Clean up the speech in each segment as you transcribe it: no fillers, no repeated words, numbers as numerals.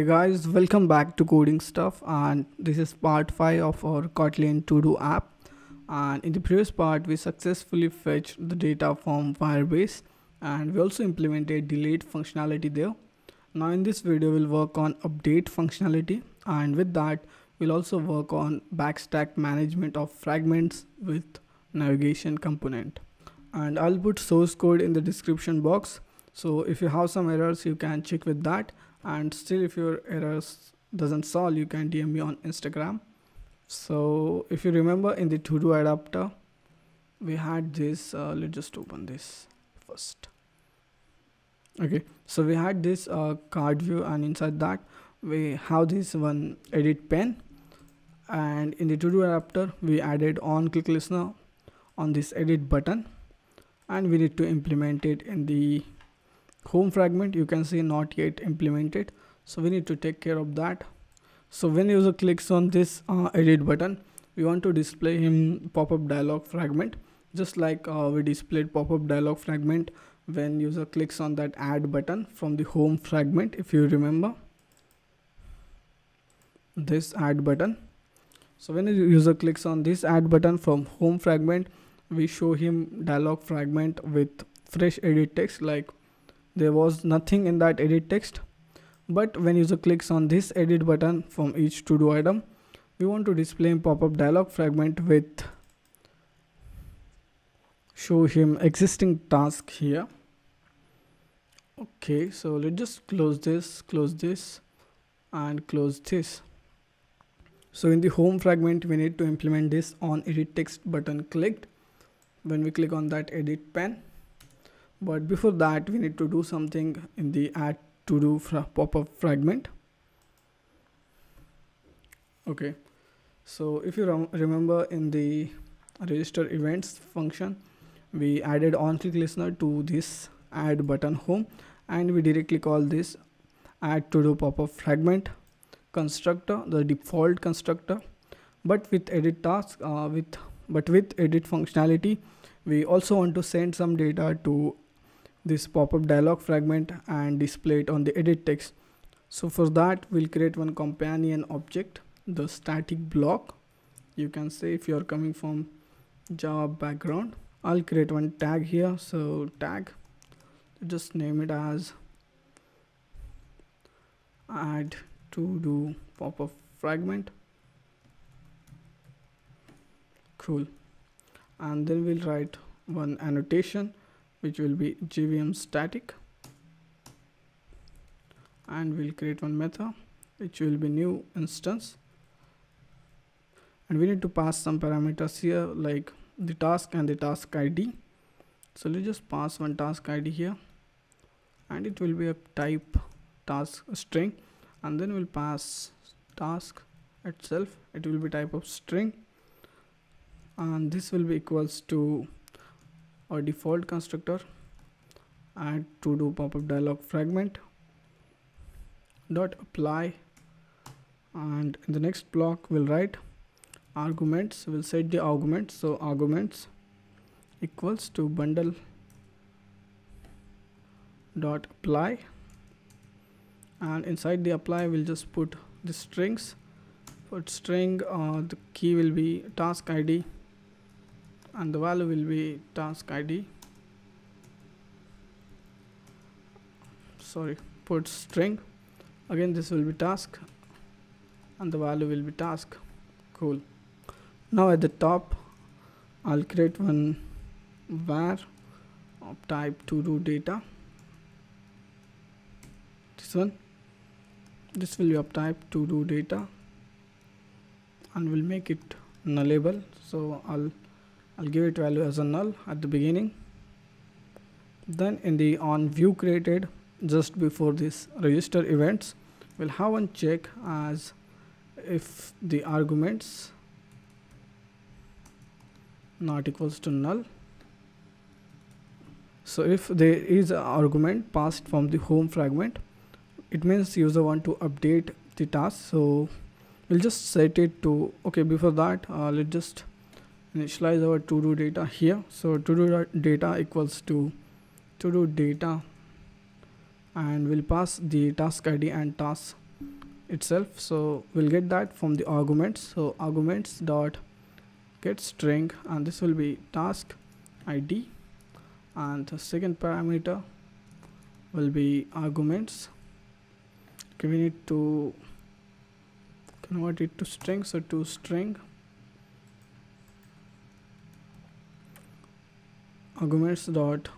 Okay guys, welcome back to Coding Stuff, and this is part 5 of our Kotlin-To-Do app. And in the previous part, we successfully fetched the data from Firebase, and we also implemented delayed functionality there. Now in this video, we'll work on update functionality, and with that, we'll also work on backstack management of fragments with navigation component. And I'll put source code in the description box, so if you have some errors, you can check with that. And still, if your errors doesn't solve, you can DM me on Instagram. So if you remember, in the to-do adapter, we had this, let's just open this first. Okay, so we had this CardView, and inside that we have this one edit pane. And in the to-do adapter, we added on-click listener on this edit button, and we need to implement it in the home fragment. You can see not yet implemented, so we need to take care of that. So when user clicks on this edit button, we want to display him pop-up dialog fragment, just like we displayed pop-up dialog fragment when user clicks on that add button from the home fragment. If you remember this add button, so when user clicks on this add button from home fragment, we show him dialog fragment with fresh edit text. Like, there was nothing in that edit text, but when user clicks on this edit button from each to-do item, we want to display him pop-up dialog fragment with show him existing task here. Okay, so let's just close this, and close this. So in the home fragment, we need to implement this on edit text button clicked when we click on that edit pane. But before that, we need to do something in the add to do pop-up fragment. Okay, so if you remember, in the register events function, we added on-click listener to this add button home, and we directly call this add to do pop-up fragment constructor, the default constructor. But with edit task, with edit functionality, we also want to send some data to this pop-up dialog fragment and display it on the edit text. So for that, we'll create one companion object, the static block. You can say, if you're coming from Java background, I'll create one tag here. So tag, just name it as add to do pop-up fragment. Cool. And then we'll write one annotation, which will be JVM static, and we'll create one method, which will be new instance, and we need to pass some parameters here, like the task and the task ID. So let's just pass one task ID here, and it will be a type task string, and then we'll pass task itself, it will be type of string, and this will be equals to our default constructor add to do pop-up dialog fragment dot apply. And in the next block, we'll write arguments, we'll set the arguments. So arguments equals to bundle dot apply, and inside the apply, we'll just put the strings. For string, the key will be task ID, and the value will be task ID. Sorry, put string. Again, this will be task, and the value will be task. Cool. Now at the top, I'll create one var of type to do data. This one. This will be of type to do data, and we'll make it nullable. So I'll give it value as a null at the beginning. Then in the on view created just before this register events, we'll have one check as if the arguments not equals to null. So if there is an argument passed from the home fragment, it means user want to update the task. So we'll just set it to, okay, before that, let's just initialize our to-do data here. So to-do data equals to to-do data, and we'll pass the task ID and task itself. So we'll get that from the arguments. So arguments dot get string, and this will be task ID, and the second parameter will be arguments. Okay, we need to convert it to string, so to string arguments dot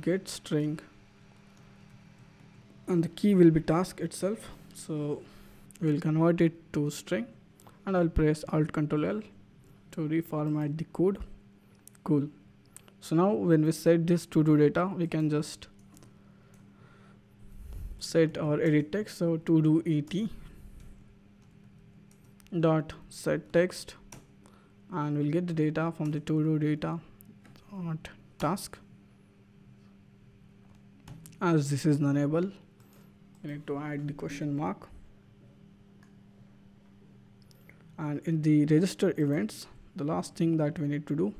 get string, and the key will be task itself, so we'll convert it to string, and I'll press Alt Control L to reformat the code. Cool. So now when we set this to do data, we can just set our edit text. So to do et dot set text, and we'll get the data from the to do data dot task. As this is nullable, we need to add the question mark, and in the register events, the last thing that we need to do.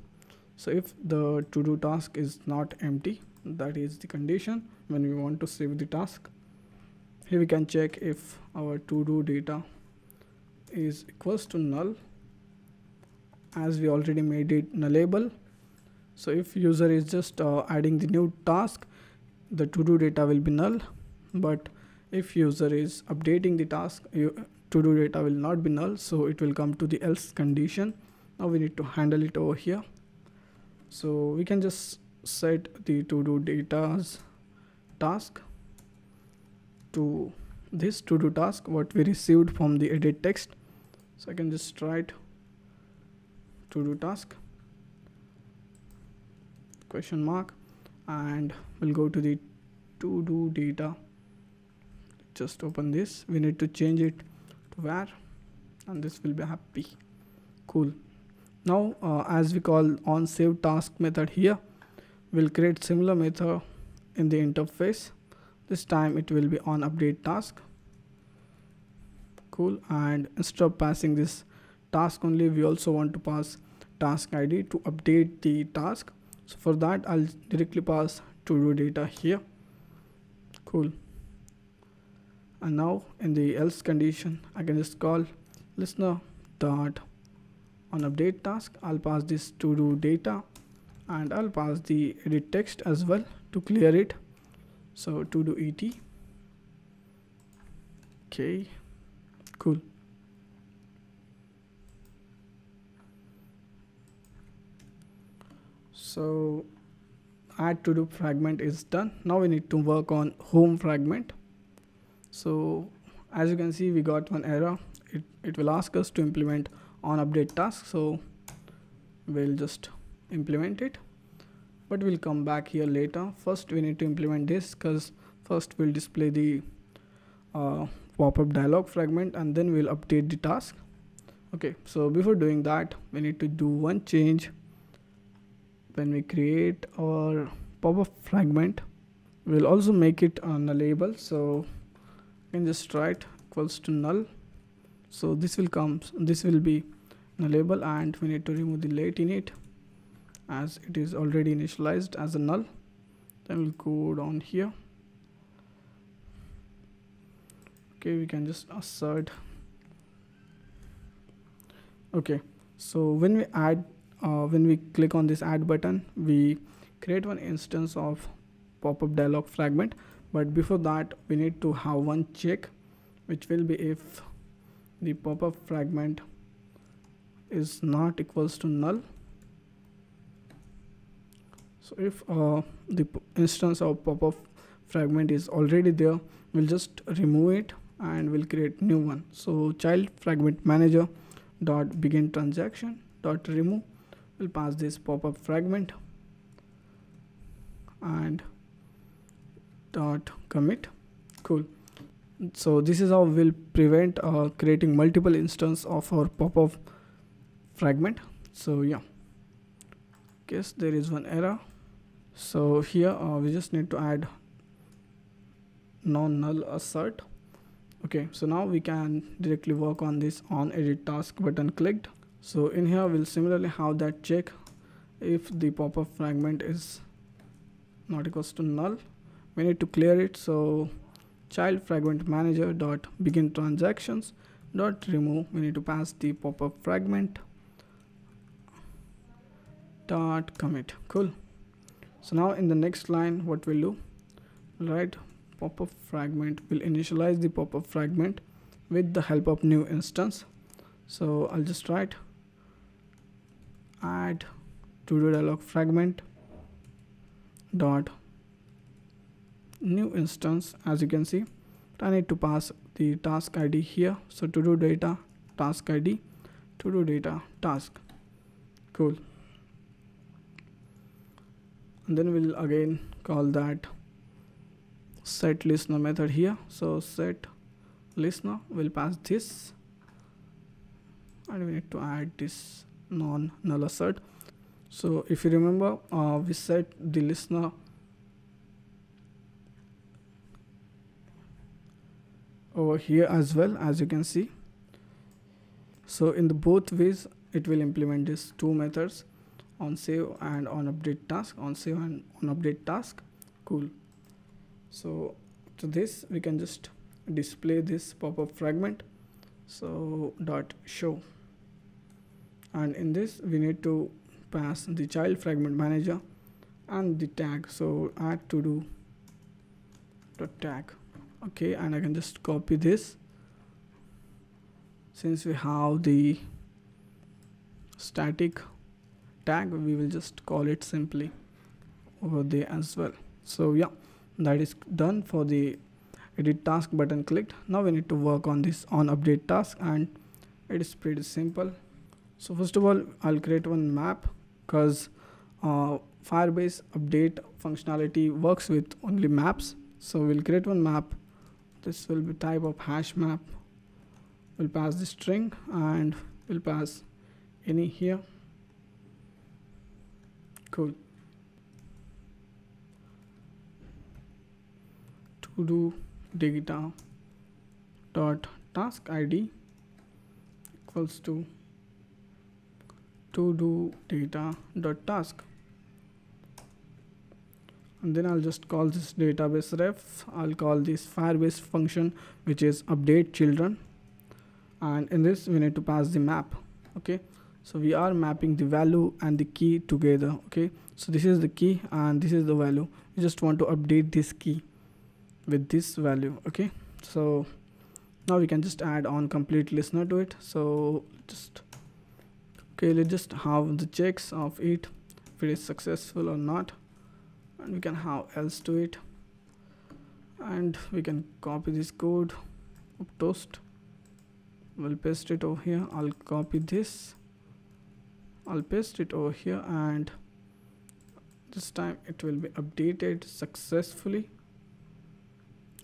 So if the to do task is not empty, that is the condition when we want to save the task. Here we can check if our to do data is equals to null, as we already made it nullable. So if user is just adding the new task, the to-do data will be null, but if user is updating the task, to-do data will not be null, so it will come to the else condition. Now we need to handle it over here, so we can just set the to-do data's task to this to-do task what we received from the edit text. So I can just write to-do task question mark, and we'll go to the to do data. Just open this, we need to change it to var, and this will be happy. Cool. Now as we call on save task method here, we'll create similar method in the interface. This time it will be on update task. Cool. And instead of passing this task only, we also want to pass task ID to update the task. So for that, I'll directly pass to do data here. Cool. And now in the else condition, I can just call listener dot on update task. I'll pass this to do data, and I'll pass the edit text as well to clear it. So to do et. Okay. Cool. So add to do fragment is done. Now we need to work on home fragment. So as you can see, we got one error. It will ask us to implement on update task. So we'll just implement it, but we'll come back here later. First we need to implement this, because first we'll display the pop-up dialog fragment, and then we'll update the task. Okay, so before doing that, we need to do one change. When we create our pop-up fragment, we'll also make it nullable. So you can just write equals to null. So this will be nullable, and we need to remove the late init, as it is already initialized as a null. Then we'll go down here. Okay, we can just assert. Okay, so when we add when we click on this add button, we create one instance of pop-up dialog fragment, but before that we need to have one check, which will be if the pop-up fragment is not equals to null. So if the instance of pop-up fragment is already there, we'll just remove it and we'll create new one. So child fragment manager dot begin transaction dot remove, we'll pass this pop-up fragment and dot commit. Cool. So this is how we'll prevent creating multiple instance of our pop-up fragment. So yeah, guess there is one error. So here we just need to add non-null assert. Okay, so now we can directly work on this on edit task button clicked. So in here we'll similarly have that check if the pop-up fragment is not equals to null. We need to clear it. So child fragment manager dot begin transactions dot remove. We need to pass the pop-up fragment dot commit. Cool. So now in the next line, what we'll do, right? Pop-up fragment will initialize the pop-up fragment with the help of new instance. So I'll just write add to-do dialog fragment dot new instance. As you can see, I need to pass the task ID here. So to-do data task ID, to-do data task. Cool. And then we'll again call that set listener method here. So set listener will pass this, and we need to add this non null assert. So if you remember, we set the listener over here as well, as you can see. So in the both ways, it will implement these two methods, on save and on update task, on save and on update task. Cool. So to this, we can just display this pop-up fragment. So dot show, and in this we need to pass the child fragment manager and the tag. So add to do dot tag. Okay, and I can just copy this since we have the static tag. We will just call it simply over there as well. So yeah, that is done for the edit task button clicked. Now we need to work on this on update task, and it is pretty simple. So first of all, I'll create one map, because Firebase update functionality works with only maps. So we'll create one map. This will be type of hash map. We'll pass the string, and we'll pass any here. Cool. To do data dot task ID equals to do data dot task, and then I'll just call this database ref. I'll call this Firebase function, which is update children, and in this we need to pass the map. Okay, so we are mapping the value and the key together. Okay, so this is the key and this is the value. We just want to update this key with this value. Okay, so now we can just add on complete listener to it. So just okay, let's just have the checks of it, if it is successful or not, and we can have else to it, and we can copy this code up toast. We'll paste it over here. I'll copy this, I'll paste it over here, and this time it will be updated successfully.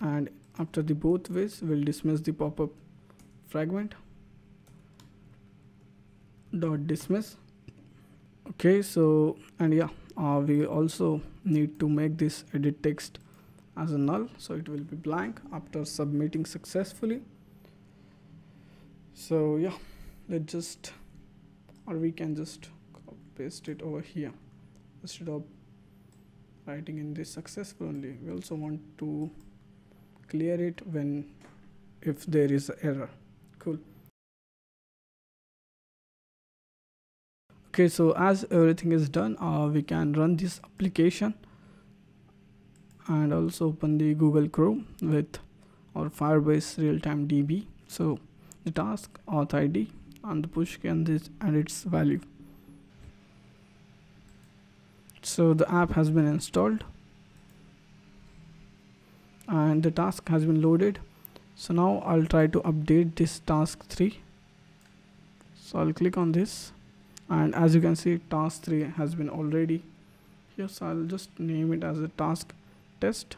And after the both ways, we'll dismiss the pop-up fragment dot dismiss. Okay, so and yeah, we also need to make this edit text as a null, so it will be blank after submitting successfully. So yeah, let's just, or we can just paste it over here instead of writing in this successful only. We also want to clear it when if there is an error. Cool. Okay, so as everything is done, we can run this application and also open the Google Chrome with our Firebase real-time DB. So the task, auth ID, and the push key, and this and its value. So the app has been installed, and the task has been loaded. So now I'll try to update this task 3. So I'll click on this, and as you can see, task 3 has been already here. So I'll just name it as a task test.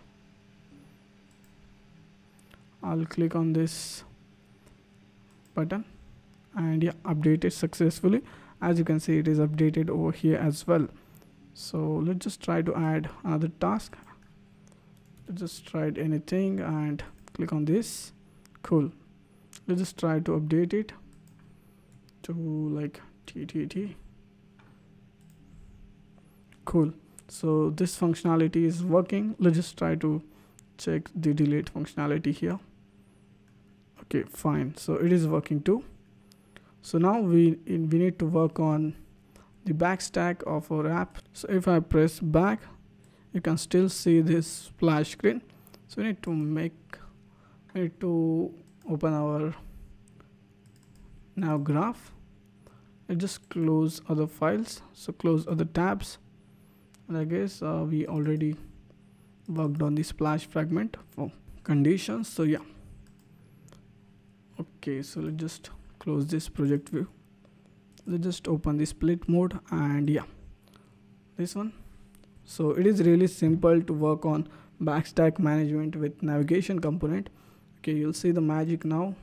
I'll click on this button, and yeah, updated successfully. As you can see, it is updated over here as well. So let's just try to add another task. Just try anything and click on this. Cool. Let's just try to update it to like TTT. Cool. So this functionality is working. Let's just try to check the delete functionality here. Okay, fine. So it is working too. So now we need to work on the back stack of our app. So if I press back, you can still see this splash screen. So we need to open our NavGraph. Let's just close other files. So close other tabs. And I guess we already worked on the splash fragment for conditions. So yeah. Okay, so let's just close this project view. Let's just open the split mode and yeah, this one. So it is really simple to work on backstack management with navigation component. Okay, you'll see the magic now.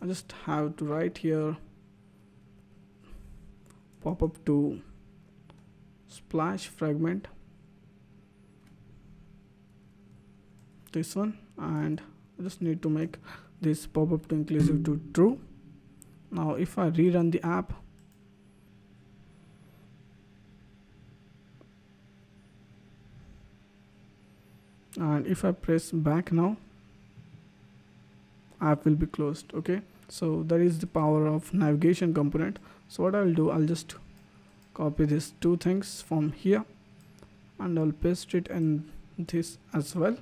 I just have to write here pop up to splash fragment, this one, and I just need to make this pop up to inclusive to true. Now if I rerun the app, and if I press back now, app will be closed. Okay, so that is the power of navigation component. So what I'll do, I'll just copy these two things from here and I'll paste it in this as well.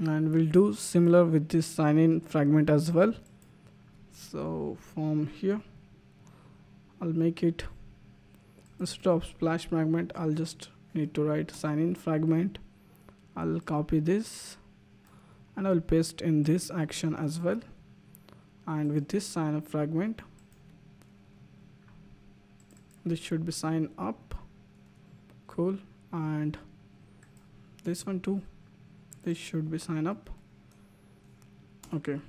And we'll do similar with this sign in fragment as well. So from here, I'll make it instead of splash fragment, I'll just need to write sign in fragment. I'll copy this and I'll paste in this action as well. And with this sign up fragment, this should be sign up. Cool. And this one too, this should be sign up. Okay.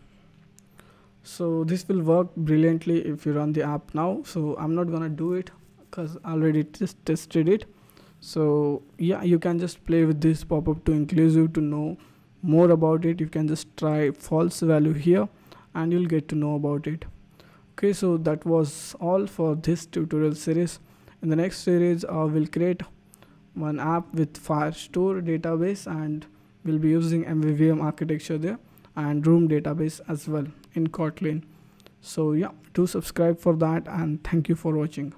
So this will work brilliantly if you run the app now. So I'm not gonna do it because I already just tested it. So yeah, you can just play with this pop-up to inclusive to know more about it. You can just try false value here and you'll get to know about it. Okay, so that was all for this tutorial series. In the next series, I will create one app with Firestore database, and we'll be using MVVM architecture there and Room database as well in Kotlin. So yeah, do subscribe for that, and thank you for watching.